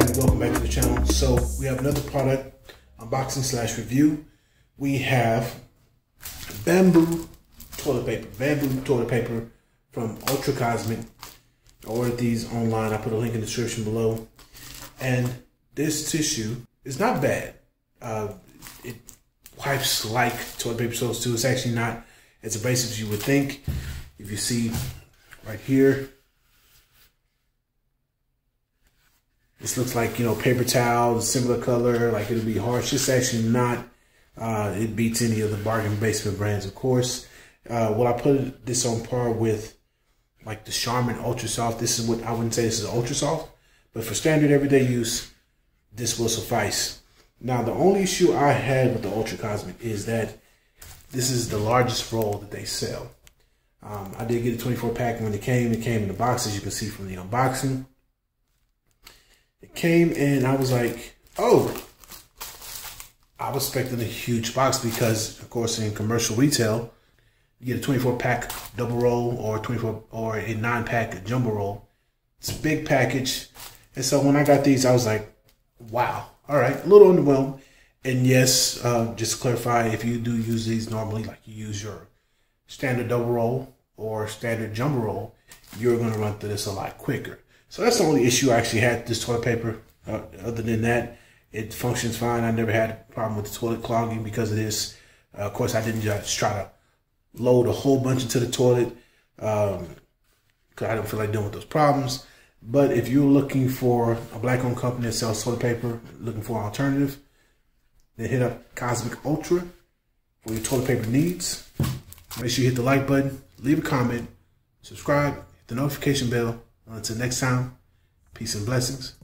and welcome back to the channel. So we have another product unboxing slash review. We have bamboo toilet paper from Ultra Kosmic. I ordered these online. I put a link in the description below. And this tissue is not bad. It wipes like toilet paper soaps too. It's actually not as abrasive as you would think. If you see right here, this looks like, you know, paper towel, similar color, like it'll be harsh. It's actually not. It beats any of the bargain basement brands, of course. Will I put this on par with like the Charmin Ultra Soft? This is what I wouldn't say this is Ultra Soft, but for standard everyday use, this will suffice. Now, the only issue I had with the Ultra Kosmic is that this is the largest roll that they sell. I did get a 24-pack, and when it came in the box, as you can see from the unboxing. It came and I was like, oh, I was expecting a huge box because, of course, in commercial retail, you get a 24-pack double roll or 24 or a 9-pack jumbo roll. It's a big package. And so when I got these, I was like, wow, all right, a little underwhelmed. And yes, just to clarify, if you do use these normally, like you use your standard double roll or standard jumbo roll, you're going to run through this a lot quicker. So that's the only issue I actually had with this toilet paper. Other than that, it functions fine. I never had a problem with the toilet clogging because of this. Of course, I didn't just try to load a whole bunch into the toilet because I don't feel like dealing with those problems. But if you're looking for a black-owned company that sells toilet paper, looking for an alternative, then hit up Kosmic Ultra for your toilet paper needs. Make sure you hit the like button, leave a comment, subscribe, hit the notification bell. Until next time, peace and blessings.